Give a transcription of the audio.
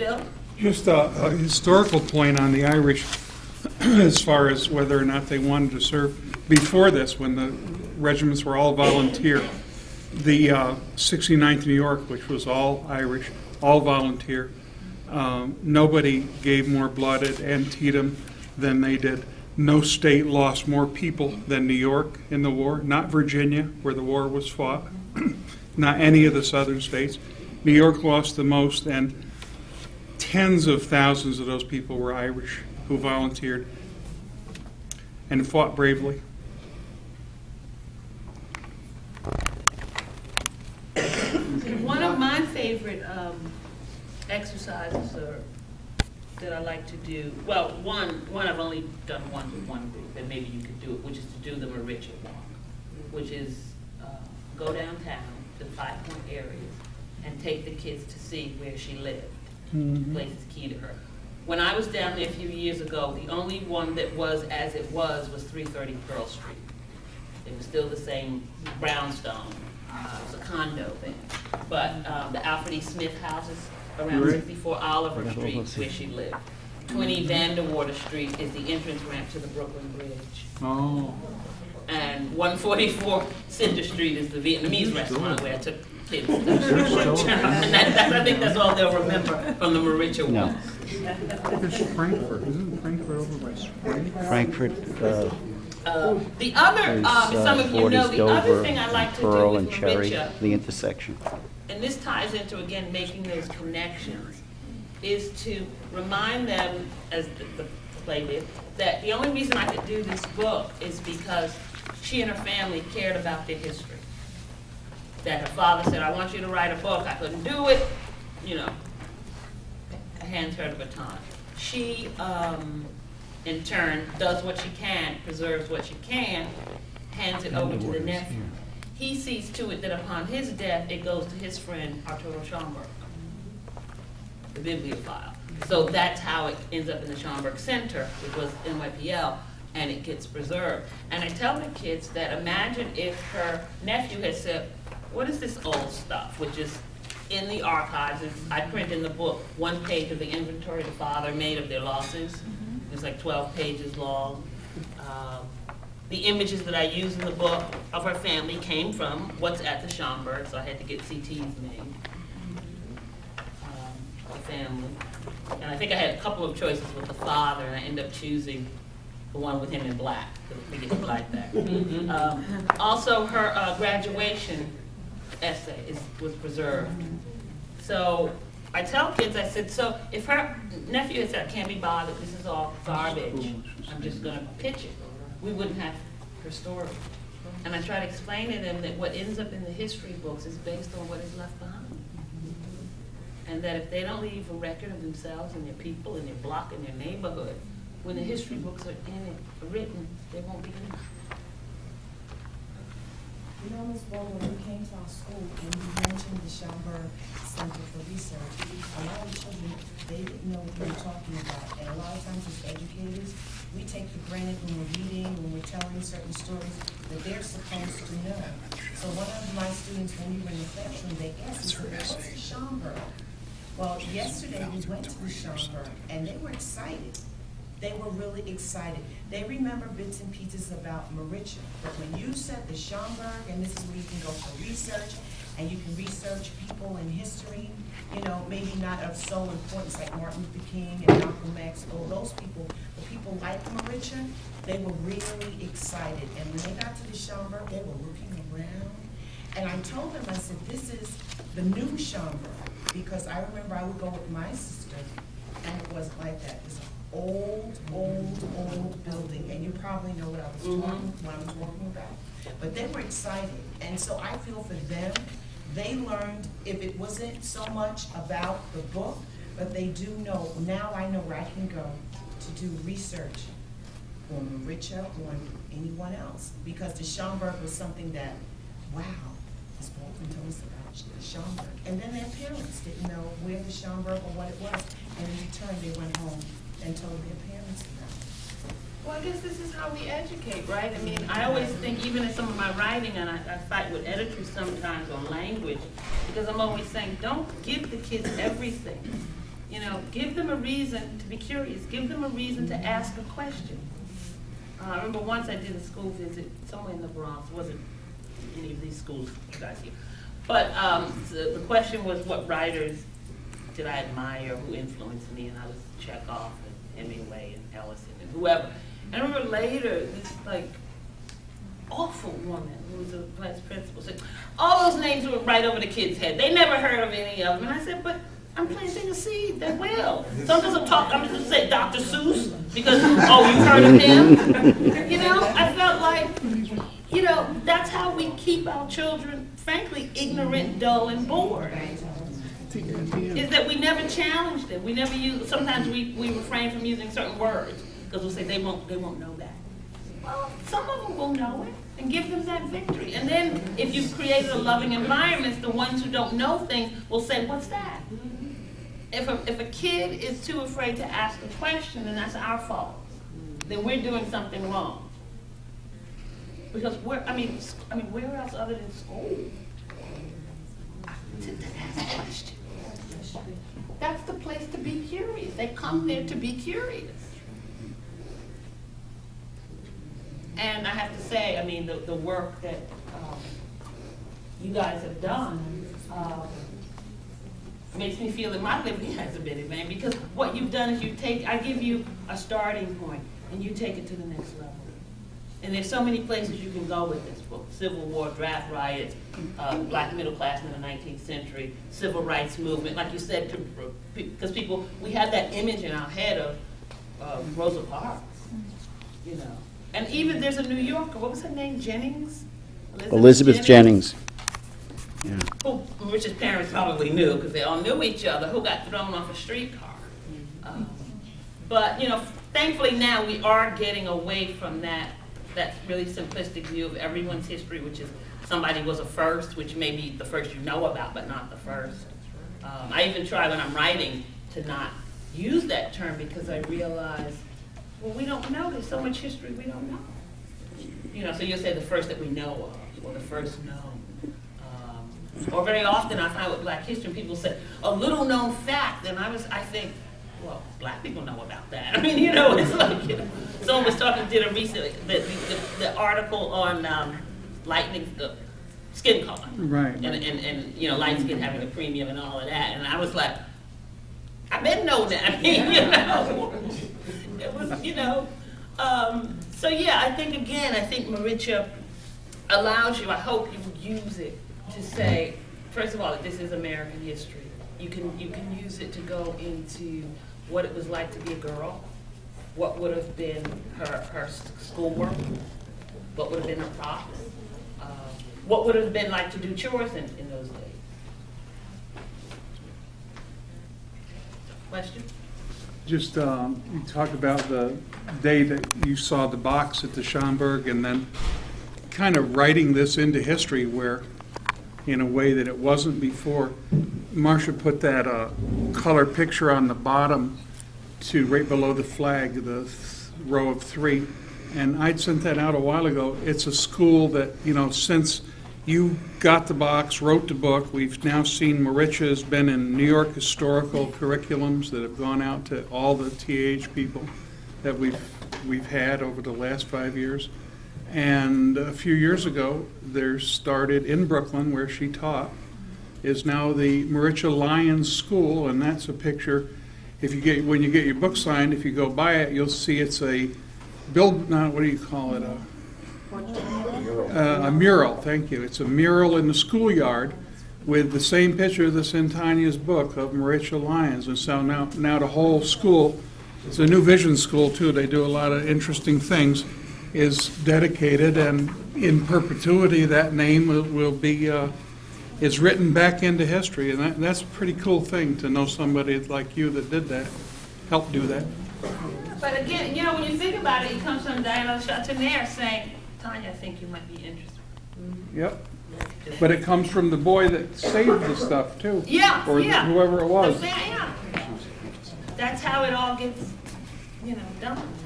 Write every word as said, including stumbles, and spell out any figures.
Bill? Just a, a historical point on the Irish as far as whether or not they wanted to serve. Before this, when the regiments were all volunteer, the uh, sixty-ninth New York, which was all Irish, all volunteer, um, nobody gave more blood at Antietam than they did. No state lost more people than New York in the war, not Virginia, where the war was fought, not any of the southern states. New York lost the most, and tens of thousands of those people were Irish who volunteered and fought bravely. One of my favorite um, exercises are, that I like to do, well, one, one I've only done one with one group, and maybe you could do it, which is to do the Maritcha Walk, which is uh, go downtown to Five Point areas and take the kids to see where she lived. Mm-hmm. Place is key to her. When I was down there a few years ago, the only one that was as it was was three thirty Pearl Street. It was still the same brownstone. Uh, it was a condo thing. But um, the Alfred E. Smith houses around sixty-four Oliver Street, where she lived. twenty Vanderwater Street is the entrance ramp to the Brooklyn Bridge. Oh. And one forty-four Cinder Street is the Vietnamese restaurant where I took kids. And that, that, I think that's all they'll remember from the Maritcha Walk. No. It's Frankfurt. Isn't Frankfurt over by Spring? Frankfurt. Uh, uh, the other, uh, some of you know, the Dover, other thing I like to Pearl do with and Cherry, Maritcha, the intersection. And this ties into, again, making those connections, is to remind them, as the, the play did, that the only reason I could do this book is because she and her family cared about their history. That her father said, I want you to write a book. I couldn't do it. You know, hands her the baton. She, um, in turn, does what she can, preserves what she can, hands it over to the nephew. He sees to it that upon his death, it goes to his friend, Arturo Schomburg, the bibliophile. So that's how it ends up in the Schomburg Center, which was N Y P L, and it gets preserved. And I tell the kids that imagine if her nephew had said, what is this old stuff, which is in the archives. It's, I print in the book one page of the inventory the father made of their losses. Mm-hmm. It's like twelve pages long. Um, The images that I use in the book of her family came from what's at the Schomburg, so I had to get C Ts made, um, the family. And I think I had a couple of choices with the father, and I ended up choosing the one with him in black, because we get the black back. Um, also, her uh, graduation essay is, was preserved. So I tell kids, I said, so if her nephew had said, I can't be bothered, this is all garbage, I'm just going to pitch it, we wouldn't have her story. And I try to explain to them that what ends up in the history books is based on what is left behind. And that if they don't leave a record of themselves and their people and their block and their neighborhood, when the history books are in it, written, they won't be in it. You know, Miz Baldwin, when you came to our school and you mentioned the Schomburg Center for Research, a lot of the children, they didn't know what we were talking about. And a lot of times as educators, we take for granted when we're reading, when we're telling certain stories, that they're supposed to know. So one of my students, when we were in the classroom, they asked me, what's the Schomburg? Well, yesterday we went to the Schomburg, and they were excited. They were really excited. They remember bits and pieces about Maritcha, but when you said the Schomburg, and this is where you can go for research, and you can research people in history, you know, maybe not of sole importance like Martin Luther King and Malcolm X, all those people, but people like Maritcha, they were really excited. And when they got to the Schomburg, they were looking around. And I told them, I said, this is the new Schomburg, because I remember I would go with my sister, and it wasn't like that. It's old, old, old building, and you probably know what I was mm-hmm. talking, what I'm talking about. But they were excited, and so I feel for them. They learned, if it wasn't so much about the book, but they do know. Now I know where I can go to do research on Maritcha, on anyone else, because the Schomburg was something that, wow, Miz Bolden told us about the Schomburg, and then their parents didn't know where the Schomburg or what it was, and in return they went home and told their parents about it. Well, I guess this is how we educate, right? I mean, I always think, even in some of my writing, and I, I fight with editors sometimes on language, because I'm always saying, don't give the kids everything. You know, give them a reason to be curious. Give them a reason to ask a question. Uh, I remember once I did a school visit somewhere in the Bronx. It wasn't any of these schools you guys here. But um, the, the question was, what writers did I admire, who influenced me? And I was Chekhov and Emile and Ellison and whoever. And I remember later, this like awful woman who was a class principal said, all those names were right over the kids' head. They never heard of any of them. And I said, but I'm planting a seed that will. Sometimes I'm talking, I'm just going to say Doctor Seuss because, oh, you've heard of him? You know, I felt like, you know, that's how we keep our children, frankly, ignorant, dull, and bored. Is that we never challenge them. We never use, sometimes we, we refrain from using certain words because we'll say they won't, they won't know that. Well, some of them will know it and give them that victory. And then if you've created a loving environment, the ones who don't know things will say, what's that? If a, if a kid is too afraid to ask a question, then that's our fault. Then we're doing something wrong. Because where, I mean, I mean, where else other than school to ask questions? That's the place to be curious. They come there to be curious. And I have to say, I mean, the, the work that um, you guys have done um, makes me feel that my living hasn't been in vain, because what you've done is you take, I give you a starting point, and you take it to the next level. And there's so many places you can go with this book. Civil War, draft riots, uh, black middle class in the nineteenth century, civil rights movement. Like you said, because people, we have that image in our head of uh, Rosa Parks, you know. And even there's a New Yorker, what was her name, Jennings? Elizabeth, Elizabeth Jennings. Jennings. Yeah. Who Rich's parents probably knew, because they all knew each other, who got thrown off a streetcar. Um, but, you know, thankfully now we are getting away from that that really simplistic view of everyone's history, which is somebody was a first, which may be the first you know about, but not the first. Um, I even try when I'm writing to not use that term, because I realize, well, we don't know. There's so much history we don't know. You know, so you'll say the first that we know of, or the first known. Um, or very often I find with black history, people say, a little known fact, and I was, I think, well, black people know about that. I mean, you know, it's like, you know, someone was talking, did a recent, the, the, the article on um, lightening the skin color. Right. And, and, and, you know, light skin having a premium and all of that, and I was like, I didn't know that, I mean, you know. It was, you know, um, so yeah, I think again, I think Maritcha allows you, I hope you use it to say, first of all, that this is American history. You can, you can use it to go into what it was like to be a girl, what would have been her, her schoolwork, what would have been her problems, uh, what would have been like to do chores in, in those days. Question? Just um, you talked about the day that you saw the box at the Schomburg, and then kind of writing this into history where, in a way that it wasn't before. Marcia put that uh, color picture on the bottom to right below the flag, the th row of three, and I'd sent that out a while ago. It's a school that, you know, since you got the box, wrote the book, we've now seen Maritcha has been in New York historical curriculums that have gone out to all the T H people that we've, we've had over the last five years. And a few years ago, there started in Brooklyn, where she taught, is now the Maritcha Lyons School, and that's a picture. If you get, when you get your book signed, if you go by it, you'll see it's a build, not, what do you call it, a, Uh, a mural, thank you. It's a mural in the schoolyard with the same picture that's in Tonya's book of Maritcha Lyons. And so now, now the whole school, it's a New Vision school too, they do a lot of interesting things, is dedicated, and in perpetuity that name will, will be, uh, is written back into history. And that, that's a pretty cool thing to know somebody like you that did that, helped do that. But again, you know, when you think about it, it comes from Diana Chattanier saying, Tonya, I think you might be interested. Mm-hmm. Yep. But it comes from the boy that saved the stuff, too. Yeah, or yeah. Or whoever it was. Saying, yeah. That's how it all gets, you know, done.